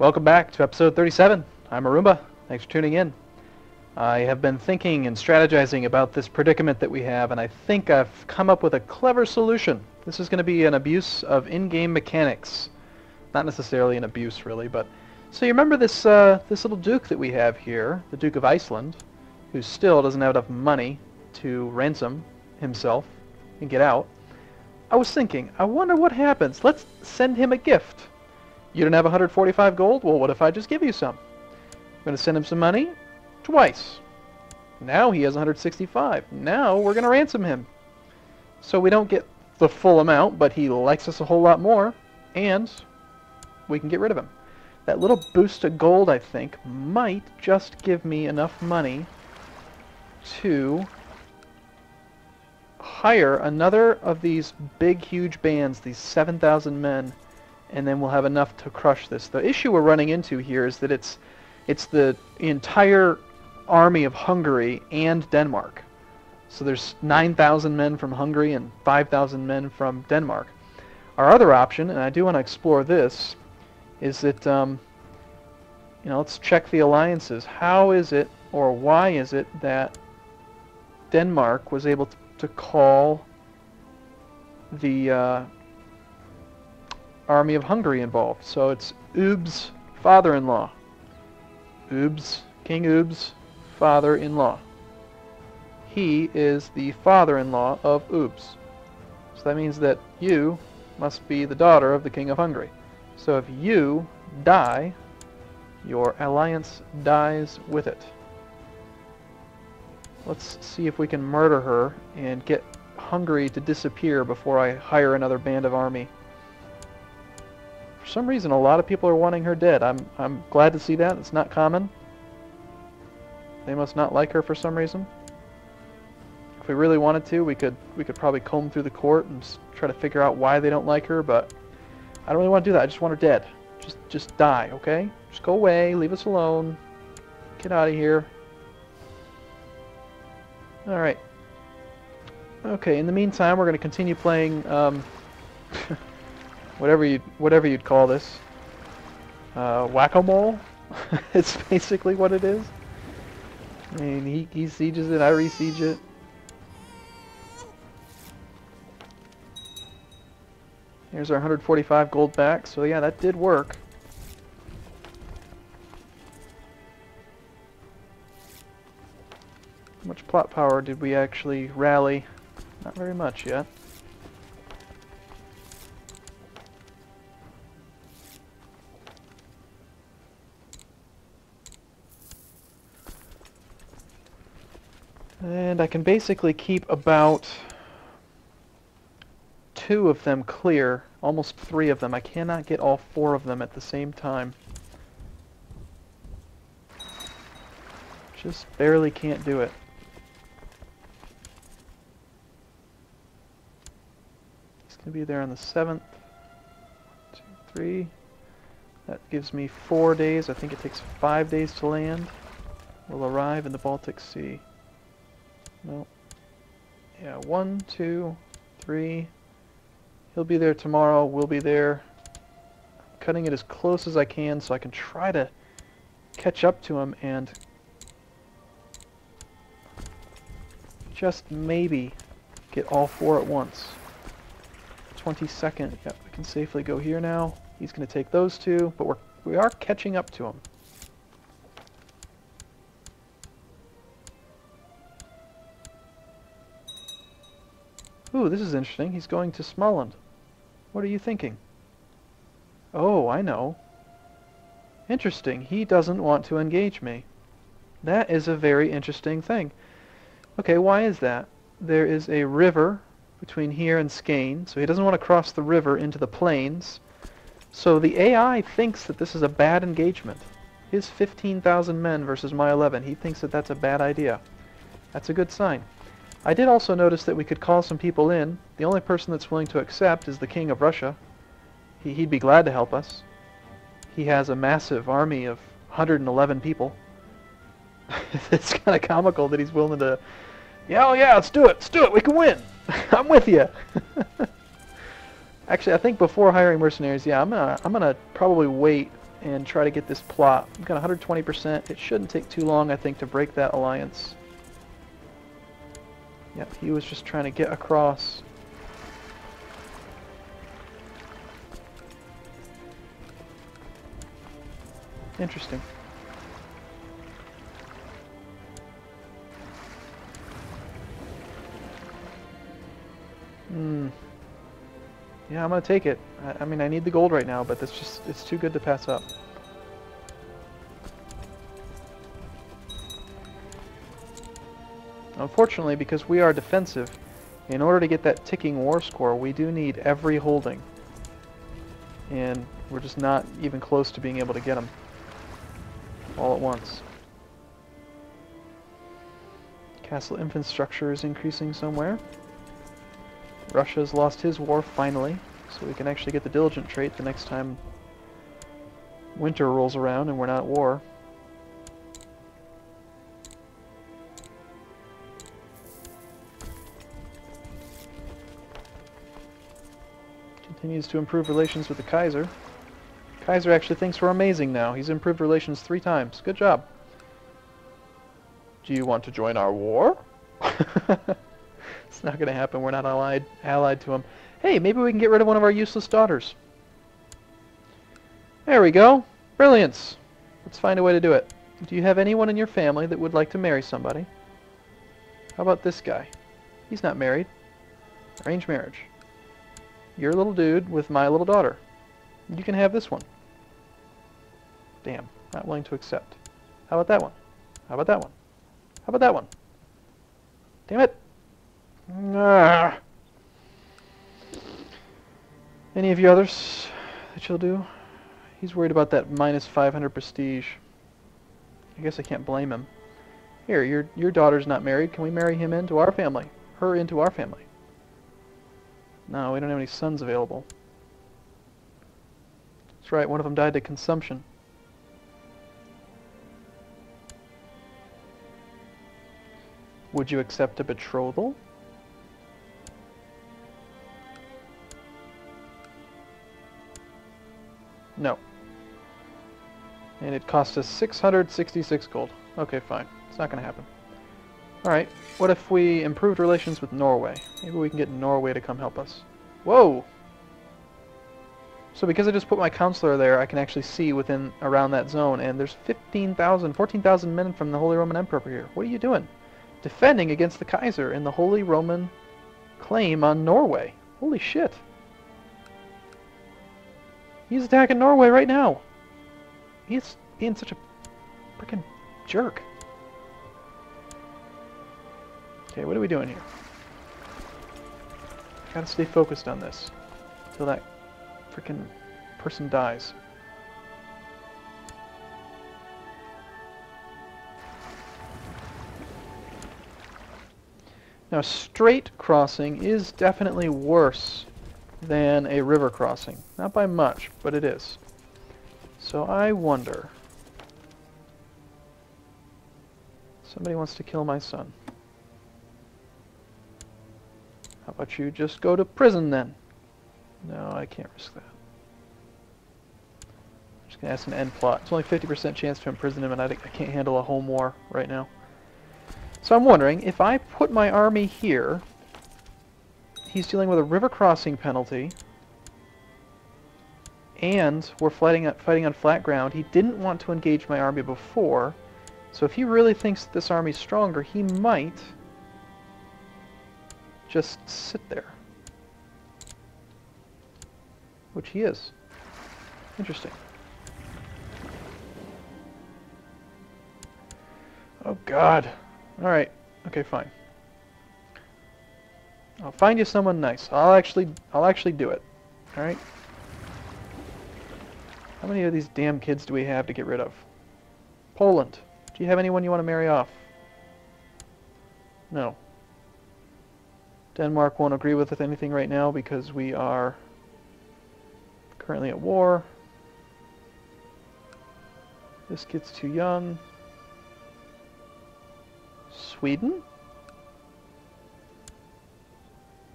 Welcome back to episode 37. I'm Arumba. Thanks for tuning in. I have been thinking and strategizing about this predicament that we have, and I think I've come up with a clever solution. This is going to be an abuse of in-game mechanics. Not necessarily an abuse, really, but... So you remember this, this little duke that we have here, the Duke of Iceland, who still doesn't have enough money to ransom himself and get out. I was thinking, I wonder what happens. Let's send him a gift. You don't have 145 gold? Well, what if I just give you some? I'm going to send him some money twice. Now he has 165. Now we're going to ransom him. So we don't get the full amount, but he likes us a whole lot more, and we can get rid of him. That little boost of gold, I think, might just give me enough money to hire another of these big, huge bands, these 7,000 men, and then we'll have enough to crush this. The issue we're running into here is that it's the entire army of Hungary and Denmark. So there's 9,000 men from Hungary and 5,000 men from Denmark. Our other option, and I do want to explore this, is that, you know, let's check the alliances. How is it, or why is it, that Denmark was able to call the... Army of Hungary involved? So it's Ubs' father-in-law. Ubs, King Ubs' father-in-law. He is the father-in-law of Ubs. So that means that you must be the daughter of the King of Hungary. So if you die, your alliance dies with it. Let's see if we can murder her and get Hungary to disappear before I hire another band of army. For some reason, a lot of people are wanting her dead. I'm glad to see that. It's not common. They must not like her for some reason. If we really wanted to, we could probably comb through the court and try to figure out why they don't like her, but I don't really want to do that. I just want her dead. Just die, okay? Just go away. Leave us alone. Get out of here. All right. Okay, in the meantime, we're going to continue playing... Whatever you'd call this, whack-a-mole. It's basically what it is. I mean, he sieges it, I re-siege it. Here's our 145 gold back. So yeah, that did work. How much plot power did we actually rally? Not very much yet. And I can basically keep about two of them clear, almost three of them. I cannot get all four of them at the same time. Just barely can't do it. It's going to be there on the 7th. 1, 2, 3. That gives me 4 days. I think it takes 5 days to land. We'll arrive in the Baltic Sea. No. Yeah, 1, 2, 3. He'll be there tomorrow. We'll be there. I'm cutting it as close as I can so I can try to catch up to him and just maybe get all four at once. 22nd. Yep, we can safely go here now. He's going to take those two, but we are catching up to him. Ooh, this is interesting. He's going to Smaland. What are you thinking? Oh, I know. Interesting. He doesn't want to engage me. That is a very interesting thing. Okay, why is that? There is a river between here and Skane, so he doesn't want to cross the river into the plains. So the AI thinks that this is a bad engagement. His 15,000 men versus my 11. He thinks that that's a bad idea. That's a good sign. I did also notice that we could call some people in. The only person that's willing to accept is the King of Russia. He'd be glad to help us. He has a massive army of 111 people. It's kind of comical that he's willing to... Yeah, oh yeah, let's do it! Let's do it! We can win! I'm with you! Actually, I think before hiring mercenaries, yeah, I'm gonna probably wait and try to get this plot. I've got 120%. It shouldn't take too long, I think, to break that alliance. Yep, he was just trying to get across. Interesting. Yeah, I'm gonna take it. I mean, I need the gold right now, but that's just, it's too good to pass up. Unfortunately, because we are defensive, in order to get that ticking war score, we do need every holding. And we're just not even close to being able to get them all at once. Castle infrastructure is increasing somewhere. Russia's lost his war finally, so we can actually get the diligent trait the next time winter rolls around and we're not at war. Continues to improve relations with the Kaiser. Kaiser actually thinks we're amazing now. He's improved relations 3 times. Good job. Do you want to join our war? It's not going to happen. We're not allied to him. Hey, maybe we can get rid of one of our useless daughters. There we go. Brilliance. Let's find a way to do it. Do you have anyone in your family that would like to marry somebody? How about this guy? He's not married. Arranged marriage. Your little dude with my little daughter. You can have this one. Damn, not willing to accept. How about that one? How about that one? How about that one? Damn it! Nah. Any of you others that you'll do? He's worried about that minus 500 prestige. I guess I can't blame him. Here, your daughter's not married. Can we marry him into our family? Her into our family? No, we don't have any sons available. That's right, one of them died to consumption. Would you accept a betrothal? No. And it cost us 666 gold. Okay, fine. It's not going to happen. Alright, what if we improved relations with Norway? Maybe we can get Norway to come help us. Whoa! So because I just put my counselor there, I can actually see within around that zone, and there's 14,000 men from the Holy Roman Emperor here. What are you doing? Defending against the Kaiser and the Holy Roman claim on Norway. Holy shit. He's attacking Norway right now. He's being such a freaking jerk. Okay, what are we doing here? I gotta stay focused on this until that freaking person dies. Now, strait crossing is definitely worse than a river crossing. Not by much, but it is. So I wonder... Somebody wants to kill my son. How about you just go to prison then? No, I can't risk that. I'm just going to ask an end plot. It's only 50% chance to imprison him, and I can't handle a home war right now. So I'm wondering, if I put my army here, he's dealing with a river crossing penalty, and we're fighting on flat ground. He didn't want to engage my army before, so if he really thinks that this army's stronger, he might just sit there. Which he is. Interesting. Oh god. Alright, okay, fine. I'll find you someone nice. I'll actually do it. Alright? How many of these damn kids do we have to get rid of? Poland. Do you have anyone you want to marry off? No. Denmark won't agree with anything right now because we are currently at war. This kid's too young. Sweden?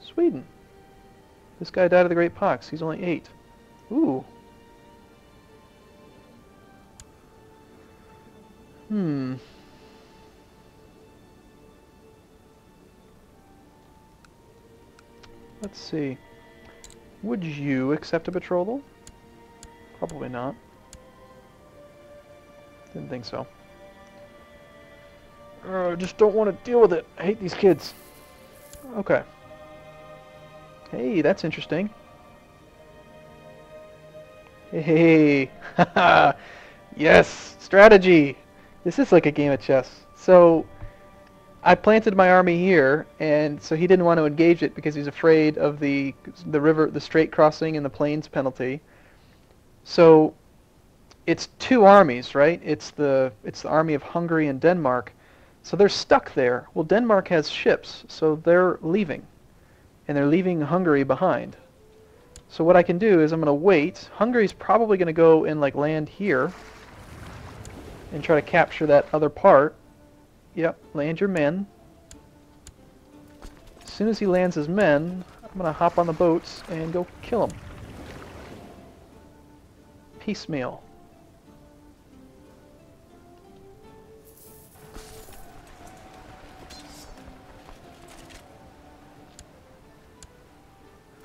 Sweden. This guy died of the Great Pox. He's only 8. Ooh. Hmm. Let's see. Would you accept a betrothal? Probably not. Didn't think so. I just don't want to deal with it. I hate these kids. Okay. Hey, that's interesting. Hey, haha! Yes! Strategy! This is like a game of chess. So, I planted my army here, and so he didn't want to engage it because he's afraid of the river, the strait crossing, and the plains penalty. So, it's two armies, right? It's the army of Hungary and Denmark. So they're stuck there. Well, Denmark has ships, so they're leaving. And they're leaving Hungary behind. So what I can do is I'm going to wait. Hungary's probably going to go and like land here and try to capture that other part. Yep, land your men. As soon as he lands his men, I'm going to hop on the boats and go kill him. Piecemeal.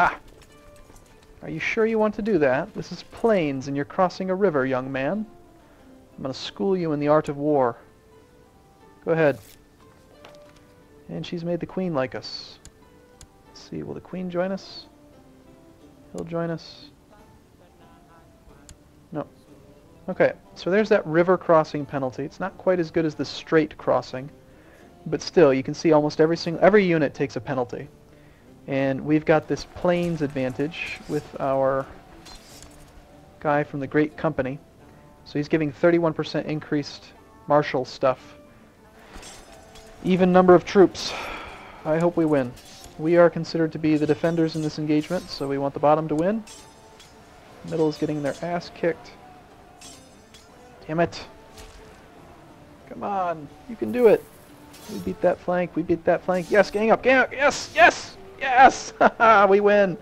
Ah! Are you sure you want to do that? This is plains and you're crossing a river, young man. I'm going to school you in the art of war. Go ahead. And she's made the queen like us. Let's see, will the queen join us? He'll join us. No. Okay, so there's that river crossing penalty. It's not quite as good as the strait crossing. But still, you can see almost every unit takes a penalty. And we've got this plains advantage with our guy from the Great Company. So he's giving 31% increased martial stuff. Even number of troops. I hope we win. We are considered to be the defenders in this engagement, so we want the bottom to win. Middle is getting their ass kicked. Damn it. Come on, you can do it. We beat that flank, we beat that flank. Yes, gang up, yes, yes! Yes! Haha, we win!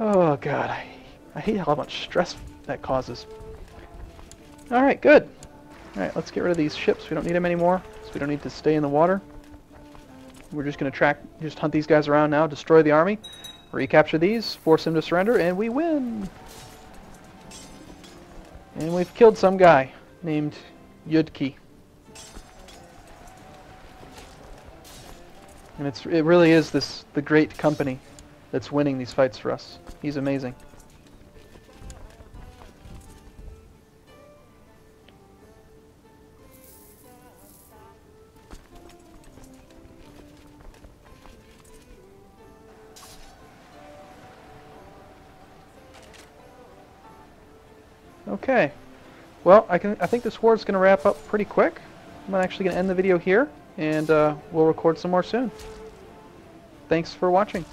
Oh god, I hate how much stress that causes. Alright, good. Alright, let's get rid of these ships. We don't need them anymore, so we don't need to stay in the water. We're just going to hunt these guys around now, destroy the army, recapture these, force them to surrender, and we win! And we've killed some guy named Yudki. And it really is the Great Company that's winning these fights for us. He's amazing. Okay. Well, I think this war is going to wrap up pretty quick. I'm actually going to end the video here. And we'll record some more soon. Thanks for watching.